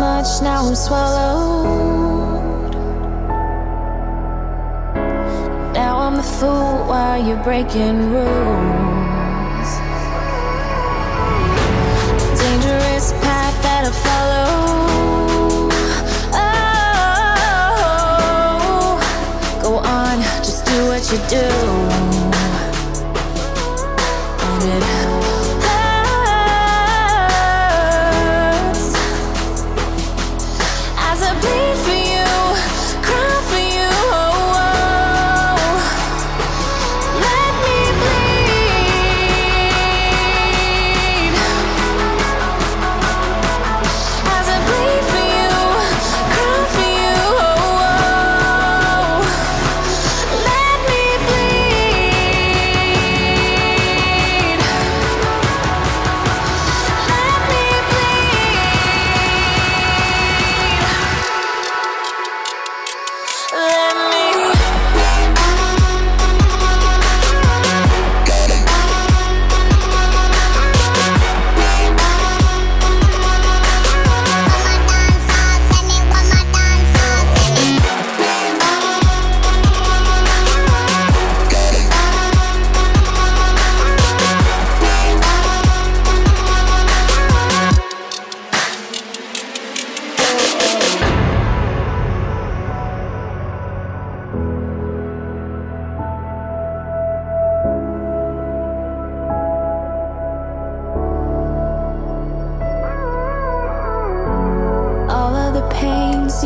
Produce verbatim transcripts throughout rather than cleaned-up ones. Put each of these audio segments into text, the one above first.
much, now I'm swallowed. Now I'm the fool while you're breaking rules. The dangerous path that I follow. Oh, go on, just do what you do. Own it.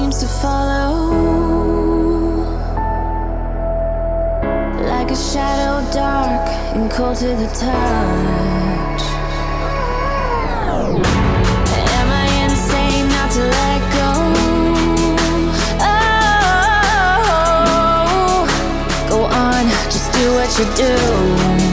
Seems to follow like a shadow, dark and cold to the touch. Am I insane not to let go? Oh, go on, just do what you do.